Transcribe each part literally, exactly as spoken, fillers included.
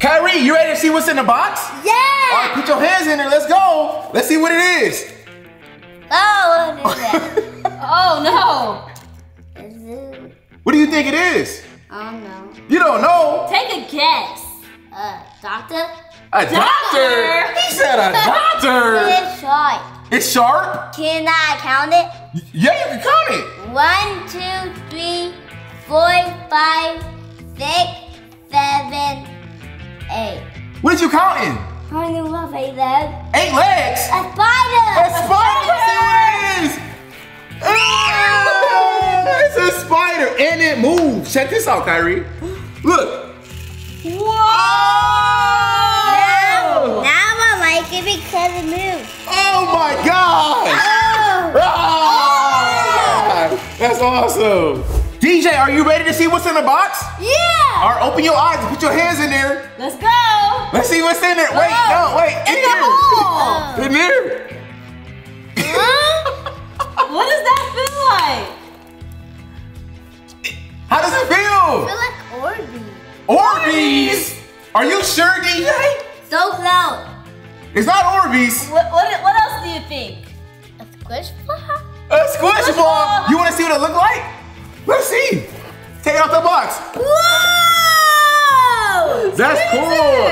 Kyrie, you ready to see what's in the box? Yeah! All right, put your hands in there. Let's go. Let's see what it is. Oh, what is that? Oh, no. What do you think it is? I don't know. You don't know? Take a guess. Uh, doctor? A doctor? doctor? He said a doctor. It's sharp. It's sharp? Can I count it? Yeah, you can count it. One, two, three, four, five, six, seven, eight. What did you count in? I only love eight legs. Eight legs? A spider! A spider! See what it is! It's a spider and it moves. Check this out, Kyrie. Look. Whoa! Now, now I like it because it moves. Oh my gosh! Oh. Ah. That's awesome. D J, are you ready to see what's in the box? Yeah! All right, open your eyes and put your hands in there. Let's go! Let's see what's in there. Wait, oh. no, wait. In, in the there. hole! Oh. In there. Huh? What does that feel like? How does it feel? I feel like Orbeez. Orbeez? Are you sure, D J? So close. It's not Orbeez. What, what, what else do you think? A squish ball? A squish, squish ball. ball? You want to see what it looks like? Let's see. Take it off the box. Whoa! That's Where cool.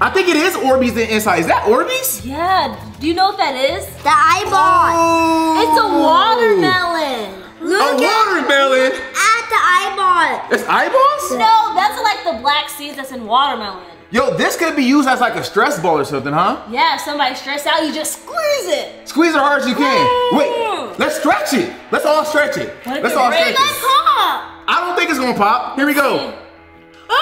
I think it is Orbeez inside. Is that Orbeez? Yeah. Do you know what that is? The eyeball. Oh. It's a watermelon. Look a at watermelon? At the eyeball. It's eyeballs? No, that's like the black seeds that's in watermelon. Yo, this could be used as like a stress ball or something, huh? Yeah, if somebody's stressed out, you just squeeze it. Squeeze it hard as you can. Ooh. Wait, let's stretch it. Let's all stretch it. What let's it all stretch it. Pop? I don't think it's gonna pop. Here we go. Oh!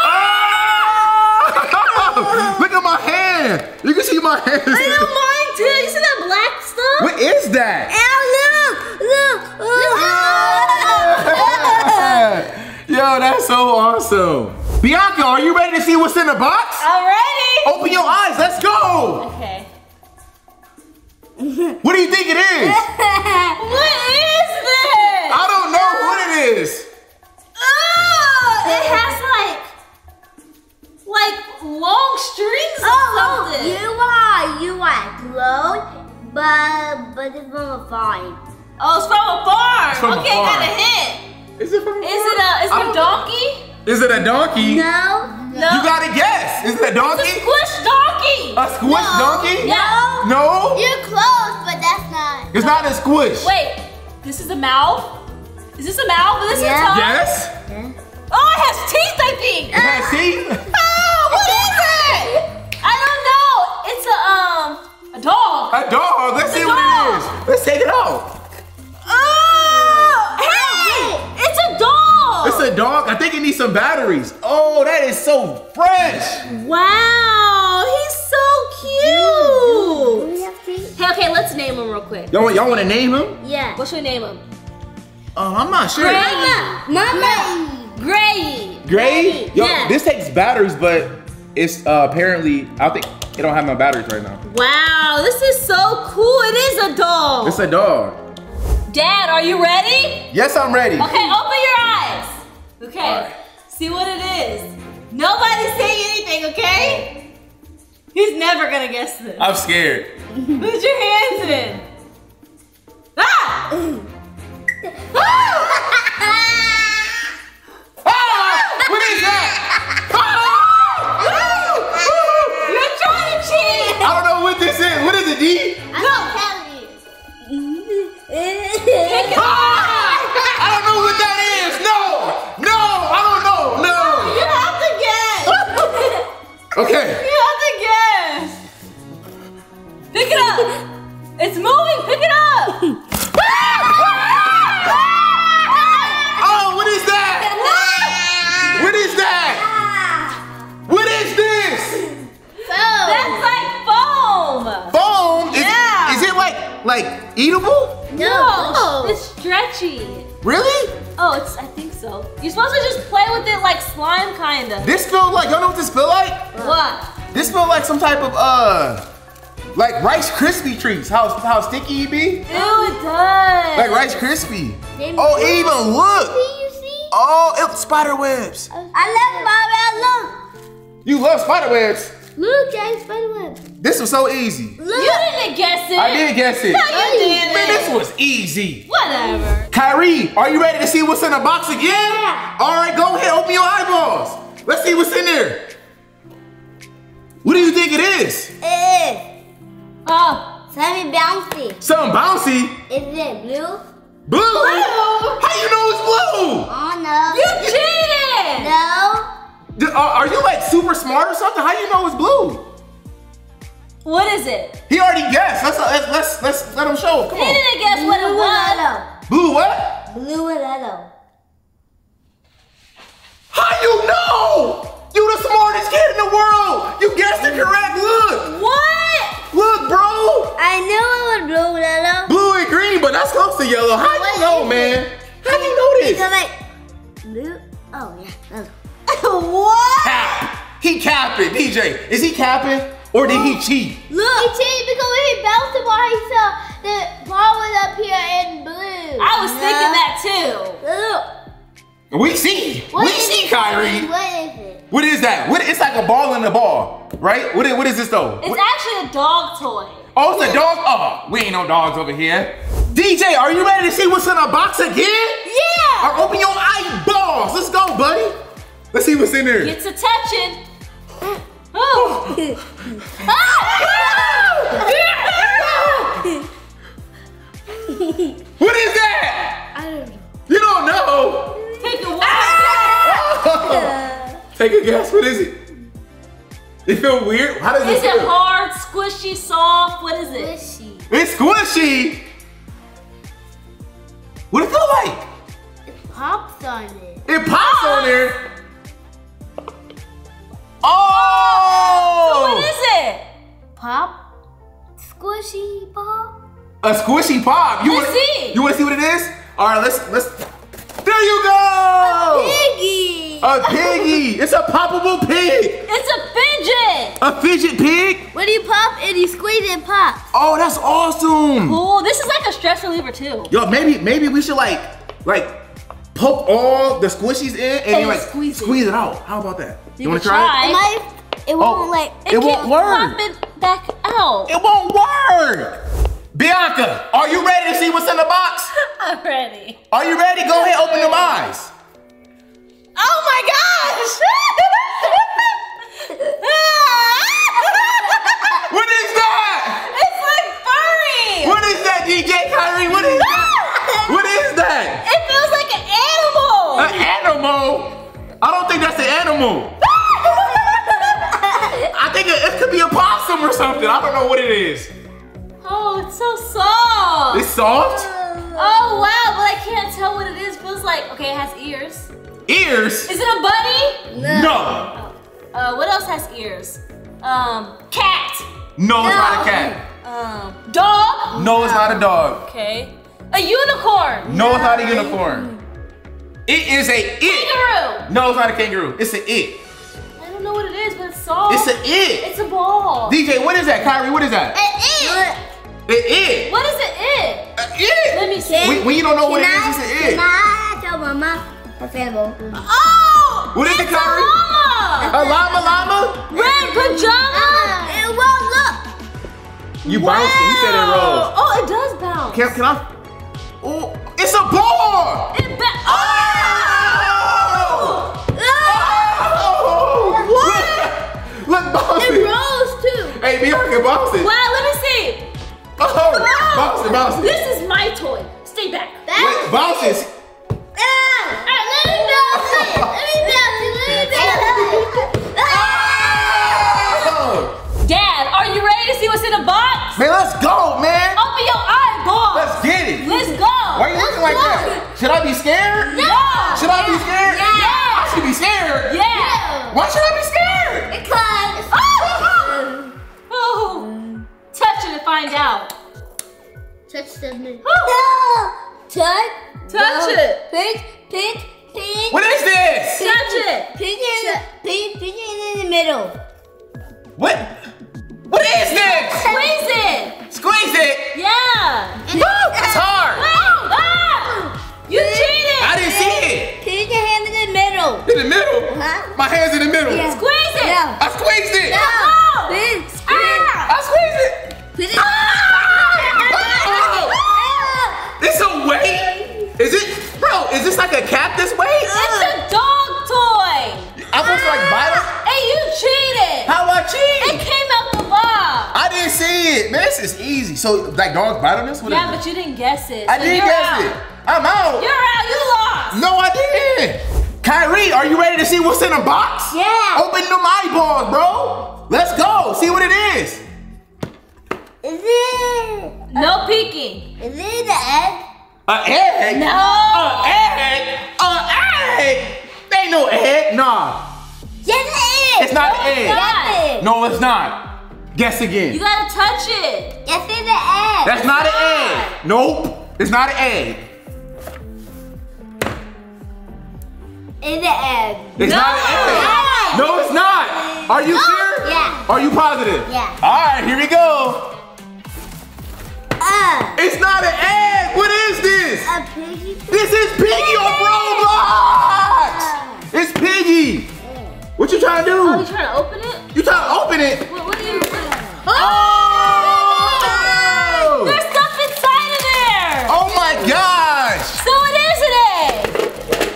Oh! Look at my hand. You can see my hand. I know mine too. You see that black stuff? What is that? Ow, look, look. look. Yo, that's so awesome. Bianca, are you ready to see what's in the box? I'm ready. Open your eyes. Let's go. Okay. What do you think it is? What is this? I don't know uh, what it is. Oh, it has like, like long strings or oh, something. You are, you are glowed, but, but it's from a farm. Oh, it's from a farm. It's from okay, a farm. I got a hint. Is it from a Is it a, is it a donkey? Is it a donkey? No. No. You gotta guess. Is it a donkey? It's a squish donkey. A squish no. donkey? No. No? You're close, but that's not. It's no. not a squish. Wait, this is a mouth? Is this a mouth? Is this yeah. a tongue? Yes. Yeah. Oh, it has teeth, I think. It has teeth? Oh, what is it? I don't know. It's a, um, a dog. A dog? Let's it's see what dog. it is. Let's take it out. It's a dog. I think it needs some batteries. Oh, that is so fresh. Wow, he's so cute. Hey, okay, let's name him real quick. Y'all want to name him? Yeah. What should we name him? Oh, uh, I'm not sure. Gray. Mama. Gray. Gray? Yo, yeah. This takes batteries, but it's uh, apparently, I think it don't have my batteries right now. Wow, this is so cool. It is a dog. It's a dog. Dad, are you ready? Yes, I'm ready. Okay, open your eyes. Okay, right. See what it is. Nobody's saying anything, okay? He's never gonna guess this. I'm scared. Put your hands in. Ah! Ah! Ah! What is that? Ah! You're trying to cheat. I don't know what this is. What is it, D? Okay. You have to guess. Pick it up. It's moving. Pick it up. Oh, what is that? What is that? What is this? Foam. That's like foam. Foam? Is, yeah. Is it like like eatable? No. no. It's stretchy. Really? Oh, it's. I think so. You're supposed to just play with it like slime, kinda. This feel like y'all know what this feel like? What? This feel like some type of uh, like Rice Krispie treats. How how sticky it be? Ew, it does. Like Rice Krispie. Oh, it even look. See, you see? Oh, it spider webs. I love my I love. You love spiderwebs. Look, Jay, spiderwebs. This was so easy. Look. You didn't guess it. I did guess it. No, you didn't. Man, this was easy. Whatever. Kyrie, are you ready to see what's in the box again? Yeah. All right, go ahead, open your eyeballs. Let's see what's in there. What do you think it is? It is. Oh, something bouncy. Something bouncy? Is it blue? Blue? Blue? How do you know it's blue? Oh, no. You cheated! No. Uh, are you like super smart or something? How do you know it's blue? What is it? He already guessed. Let's let's let's, let's let him show him. Come he on. He didn't guess blue what it was. Blue what? Blue and yellow. How you know? You the smartest kid in the world. You guessed it correct. Look. What? Look, bro. I knew it was blue and yellow. Blue and green, but that's close to yellow. How do you know, man? How do you know this? Because like blue. Oh yeah. Yellow. What? Cap. He capping. D J, is he capping or did oh. he cheat? Look. He cheated because when he bounced the ball, he saw the ball was up here in blue. I was no. thinking that too. Look. We see. What we see, it? Kyrie. What is it? What is that? What? It's like a ball in a ball, right? What is, what is this though? It's what? Actually a dog toy. Oh, it's a dog? Oh, we ain't no dogs over here. D J, are you ready to see what's in our box again? Yeah. Or open your eyeballs. Let's go, buddy. Let's see what's in there. It's a touching. Oh. What is that? I don't know. You don't know? Take a ah! oh. Take a guess. What is it? It feel weird? How does is it feel? Is it hard, squishy, soft? What is it? Squishy. It's squishy. What does it feel like? It pops on it. It pops oh. on there. Oh! So what is it? Pop? Squishy pop? A squishy pop? You let's wanna, see. You want to see what it is? All right, let's, let's. There you go! A piggy! A piggy! It's a poppable pig! It's a fidget! A fidget pig? When you pop and you squeeze and pop. Oh, that's awesome! Cool, this is like a stress reliever too. Yo, maybe maybe we should like, like, poke all the squishies in and, and you like squeeze it. squeeze it out. How about that? You, you wanna try, try it? It, it won't oh, like it, it won't work. Pop it back out. It won't work. Bianca, are you ready to see what's in the box? I'm ready. Are you ready? Go ahead, open them eyes. Oh my gosh! What is that? It's like furry. What is that, D J Kyrie? What is that? What is that? It feels like an animal. An animal? I don't think that's an animal. I think it, it could be a possum or something. I don't know what it is. Oh, it's so soft. It's soft? Oh, wow, but I can't tell what it is. Feels like, okay, it has ears. Ears? Is it a bunny? No. no. Oh. Uh, what else has ears? Um, cat. No, no. It's not a cat. Um, dog? No, it's not a dog. Okay. A unicorn. No, no. It's not a unicorn. It is a it. Kangaroo. No, it's not a kangaroo. It's an it. I don't know what it is, but it's soft. It's an it. It's a ball. D J, what is that? Kyrie, what is that? An it. An it. What is an it? An it. Let me see. When, when you don't know what it is, it's an it. Can I tell mama? Oh! What is it, Kyrie? A llama llama? Red pajama. It won't look. You bounced it. You said it rolls. Oh, it does bounce. Can, can I? Oh, it's a ball. It ba oh! It rolls too. Hey, Bianca, bounce it. Wow, let me see. Oh, bounce it, bounce it. This is my toy. Stay back. Wait, bounce it. Ah. Alright, let me bounce it. Let me bounce it. Let me bounce it. Ah. Dad, are you ready to see what's in the box? Man, let's go, man. Open your eyeballs. Let's get it. Let's go. Why are you looking like that? Should I be scared? No. Should I be scared? Yeah. yeah. I should be scared. Yeah. yeah. Why should I be scared? Because. Find out. Touch the moon. Oh. No. Touch. Touch no. it. Pink, pink, pink. What is this? Pink, touch it. Pink in, pink, pink in the middle. What? What is this? Squeeze it. Squeeze it. Yeah. It's hard. Oh. Ah. You cheated. I didn't see it. Put your hand in the middle. in the middle. Huh? My hand's in the middle. Yeah. Squeeze it. No. I squeezed it. No. No. Please, squeeze it. Ah. I squeezed it. Put it. Ah. It's a weight? Is it? Bro, is this like a cat this way? It's a dog toy. I was ah. like vital. Hey, you cheated. How I cheat? It came out the box. I didn't see it. Man, this is easy. So, like, dogs bite on this? What yeah, but it? You didn't guess it. I so didn't guess out. it. I'm out. You're out. You lost. No, I didn't. Kyrie, are you ready to see what's in a box? Yeah. Open them eyeballs, bro. Let's go. See what it is. Is it? No uh, peeking. Is it an egg? An egg? No. An egg? An egg? There ain't no egg. Nah. Yes, it is. It's not no, an egg. It's not. No, it's not. Guess again. You gotta touch it. Yes, it's an egg. That's not, not an egg. Nope. It's not an egg. It's an egg. It's no, not an egg. egg. No, it's not. Are you oh, sure? Yeah. Are you positive? Yeah. All right, here we go. Uh, it's not an egg. What is this? A piggy. This is Piggy on Roblox. Uh, it's Piggy. Uh, what you trying to do? Oh, you trying to open it? You trying to open it? What, what are you doing? Oh! oh! There's stuff inside of there. Oh my gosh. So it is an egg.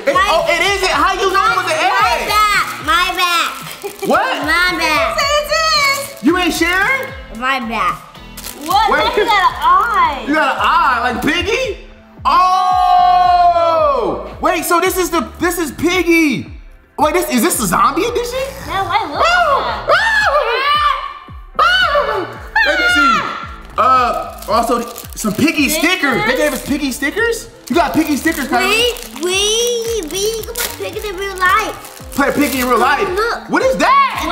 It, my, oh, it isn't. How you know it was an egg? My back. My back. What? My back. It is. You ain't sharing? My back. What? Wait, you got an eye. You got an eye, like Piggy? Oh! Wait, so this is the this is Piggy. Wait, this is this a zombie edition? No, I love that. Let me see. Uh, also some Piggy stickers. stickers. They gave us Piggy stickers. You got Piggy stickers, Kyrie. We we we can play Piggy in real life. Play Piggy in real life. Oh, look. What is that?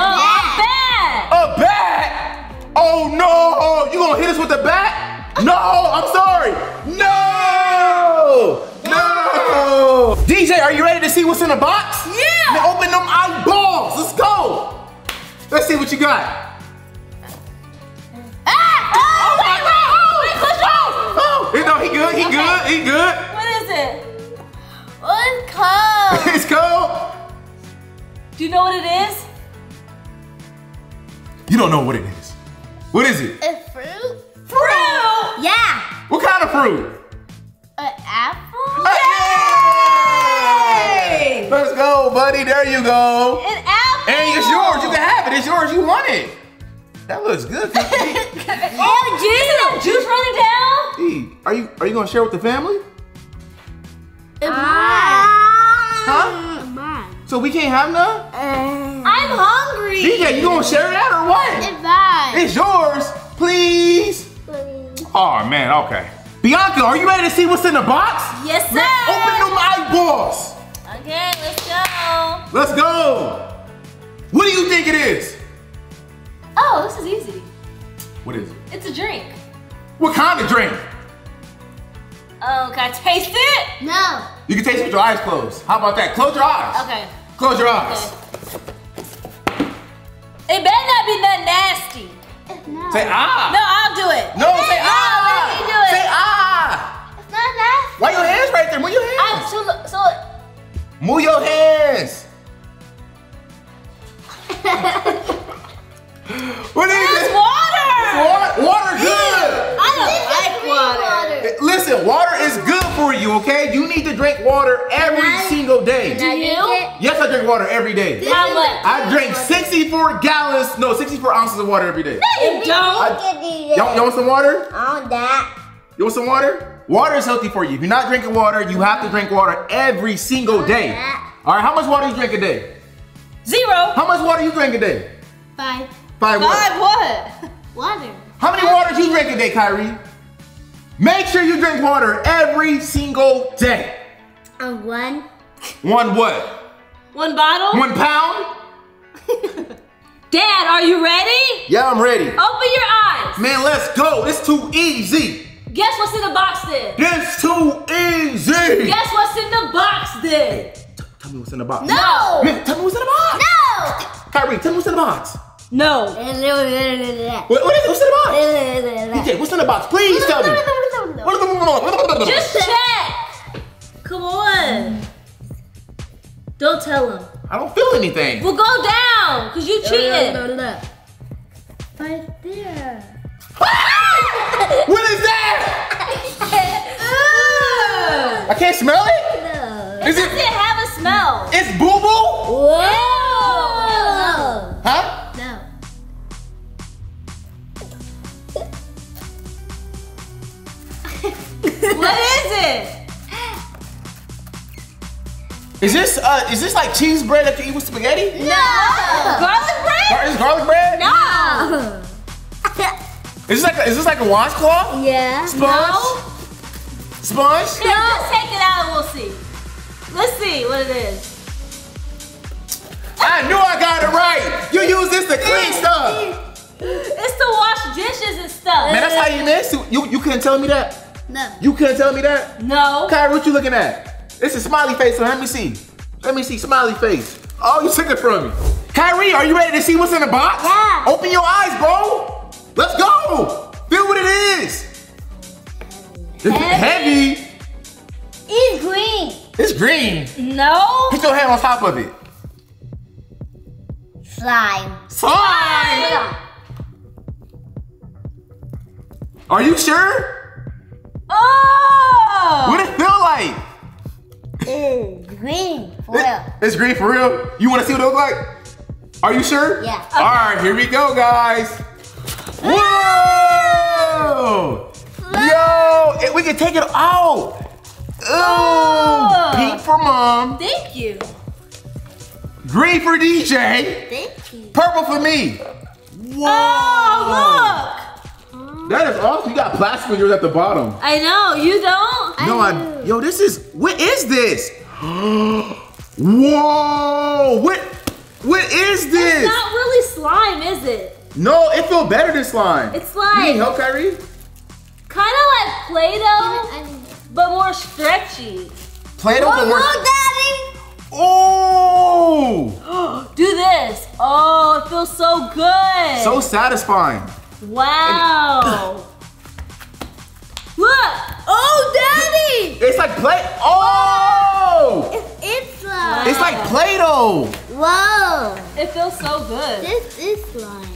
Well, a bat. A bat. Oh no! You gonna hit us with the bat? No! I'm sorry! No! No! D J, are you ready to see what's in the box? Yeah! Now open them eyeballs! Let's go! Let's see what you got. Ah! Oh my god! Oh! Oh! No, he good, he okay. good, he good. What is it? Oh, it's cold. It's cold? Do you know what it is? You don't know what it is. What is it? A fruit. Fruit? Yeah. What kind of fruit? An apple? Yay! Yay! Let's go, buddy. There you go. An apple. And it's yours. You can have it. It's yours. You want it. That looks good. Oh, juice. Juice running down. Hey, are you are you gonna share with the family? It's mine. Huh? It's mine. So we can't have none? Um, I'm hungry. D J, you gonna share that or what? It's mine. It's yours, please. Please. Oh man, okay. Bianca, are you ready to see what's in the box? Yes, sir. Let's open them eyeballs. Okay, let's go. Let's go. What do you think it is? Oh, this is easy. What is it? It's a drink. What kind of drink? Oh, can I taste it? No. You can taste it with your eyes closed. How about that? Close your eyes. Okay. Close your eyes. Okay. It better not be nothing nasty. No. Say ah. No, I'll do it. No, it say ah. Let me do it. Say ah. It's not nasty. Why your hands right there? Move your hands. I'm too so. Move your hands. What is this? Water. Water. Water good. I don't like water. water. Listen, water is good for you. Okay, you need to drink water every I, single day. Do you? Yes, I drink water every day. How much? I drink sixty-four gallons, no, sixty-four ounces of water every day. No, you don't. I, y'all, y'all want some water? I want that. You want some water? Water is healthy for you. If you're not drinking water, you have to drink water every single day. All right, how much water do you drink a day? Zero. How much water do you drink a day? Five. Five what? Five what? Water. How many waters do you drink a day, Kyrie? Make sure you drink water every single day. A one. One what? One bottle? One pound? Dad, are you ready? Yeah, I'm ready. Open your eyes. Man, let's go. It's too easy. Guess what's in the box then? It's too easy. Guess what's in the box then? Tell me what's in the box. No. Man, tell me what's in the box. No. Kyrie, tell me what's in the box. No. What, what is it? What's in the box? D J, what's in the box? Please tell me. Just check. Come on. Don't tell him. I don't feel anything. Well, go down, cause you cheated. No, no, no, no. Right there. What is that? I can't smell it. No. Is it doesn't have a smell. It's boo boo. Whoa. No. Huh? No. What is it? Is this uh is this like cheese bread that you eat with spaghetti? No. No. Garlic bread? Gar is garlic bread? No. Is this like a, is this like a washcloth? Yeah. Sponge? No. Sponge? No. Just take it out and we'll see. Let's see what it is. I knew I got it right. You use this to clean stuff. It's to wash dishes and stuff. Man, that's how you missed. You you couldn't tell me that? No. You couldn't tell me that? No. Kyrie, what you looking at? It's a smiley face, so let me see. Let me see, smiley face. Oh, you took it from me. Kyrie, are you ready to see what's in the box? Yeah. Open your eyes, bro. Let's go. Feel what it is. Heavy. It's heavy. It's green. It's green. No. Put your hand on top of it. Slime. Slime. Are you sure? Oh. What it feel like? It's green for real. It's green for real? You want to see what it looks like? Are you sure? Yeah. Okay. All right, here we go, guys. Whoa! Look. Yo, we can take it out. Oh, pink for mom. Thank you. Green for D J. Thank you. Purple for me. Whoa! Oh, look. That is awesome. You got plastic fingers at the bottom. I know. You don't? No, I, yo, this is, what is this? Whoa, what, what is this? It's not really slime, is it? No, it feels better than slime. It's slime. You need help, Kyrie? Kind of like Play-Doh, but more stretchy. Play-Doh, but more daddy. Oh. Do this. Oh, it feels so good. So satisfying. Wow. Look. Oh, daddy! It's like play. Oh! It's, it's slime. It's like Play-Doh. Whoa! It feels so good. This is slime.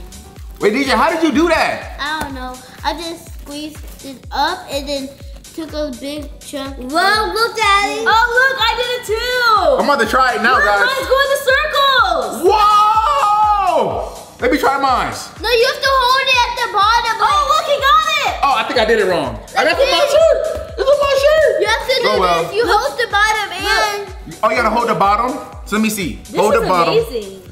Wait, D J, how did you do that? I don't know. I just squeezed it up and then took a big chunk. Whoa! Look, daddy. Oh, look! I did it too. I'm about to try it now, look, guys. Mine's going in circles. Whoa! Let me try mine. No, you have to hold it at the bottom. Oh, look! He got it. Oh, I think I did it wrong. Let's I got it. My shirt. This is my shirt. You have to do oh, well. this. You look. Hold the bottom and. Oh, you gotta hold the bottom. So let me see. This hold is the bottom. Amazing.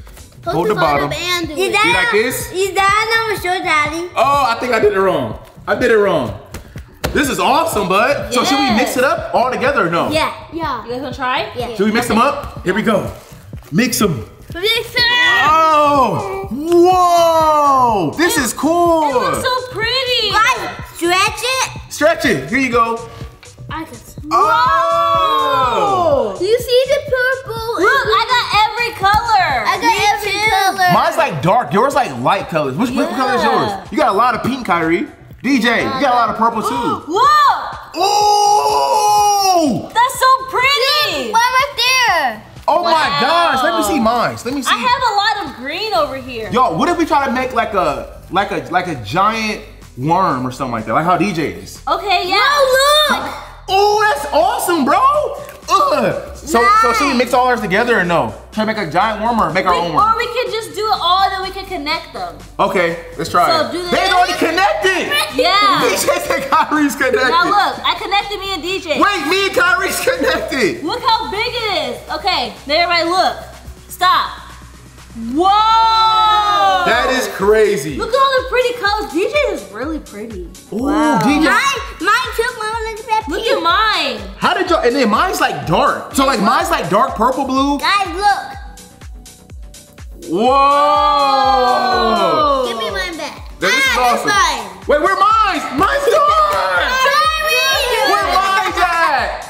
Hold, hold the, the bottom. bottom and do it. You like this? Is that not your daddy? Oh, I think I did it wrong. I did it wrong. This is awesome, bud. Yes. So should we mix it up all together or no? Yeah. Yeah. You guys wanna try? Yeah. Should we mix okay. them up? Here we go. Mix them. Mix them. Oh! Whoa! This it, is cool. It looks so pretty. Right. Stretch it. Stretch it. Here you go. I can smell. Oh! Do you see the purple? Look, I got every color. I got Me every too. color. Mine's like dark. Yours like light colors. Which yeah. color is yours? You got a lot of pink, Kyrie. D J, you got a lot of purple too. Whoa! Oh! That's so pretty. One right there. Oh wow. My gosh! Let me see mine. Let me see. I have a lot of green over here. Yo, what if we try to make like a like a like a giant worm or something like that, like how D J is. Okay, yeah. Oh, look! Oh, that's awesome, bro! Ugh. So, nice. so should we mix all ours together or no? Try to make a giant worm or make we, our own worm? Or we can just do it all, then we can connect them. Okay, let's try so it. Do They're already connected! Yeah. D J's and Kyrie's connected. Now look, I connected me and D J. Wait, me and Kyrie's connected! Look how big it is! Okay, now everybody look. Stop. Whoa! That is crazy. Look at all the pretty colors. D J is really pretty. Ooh, wow. D J. Mine, mine too. Mine is that Look at mine. How did y'all, and then mine's like dark. So like mine's like dark purple blue. Guys, look. Whoa. Whoa. Give me mine back. That, this ah, is awesome. Mine. Wait, where mine's? Mine's dark. Kyrie. Where mine's at?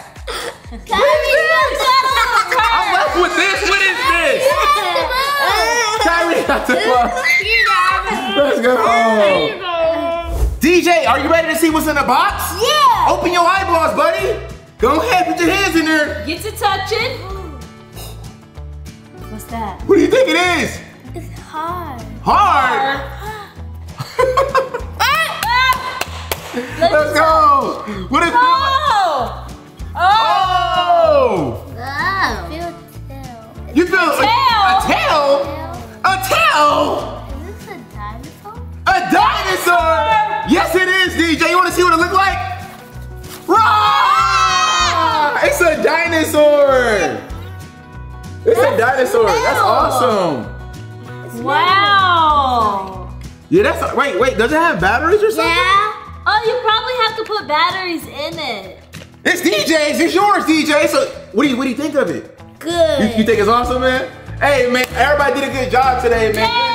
Kyrie, look at I'm left with this. What is this? Kyrie got the box. Let's go. Oh. D J, are you ready to see what's in the box? Yeah. Open your eyeballs, buddy. Go ahead, put your hands in there. Get to touching. What's that? What do you think it is? It's hard. Hard? Let's, Let's go. go. What is it? Oh. Oh. Oh. Oh. I feel tail. You feel a, a tail? A tail? Is this a dinosaur? A dinosaur? Yes, it is, D J. You want to see what it looks like? Rah! It's a dinosaur. It's that's a dinosaur. Metal. That's awesome. Wow. Yeah, that's wait, wait. Does it have batteries or something? Yeah. Oh, you probably have to put batteries in it. It's D J's. It's yours, D J. So, what do you what do you think of it? Good. You, you think it's awesome, man? Hey, man. Everybody did a good job today, man. Yeah.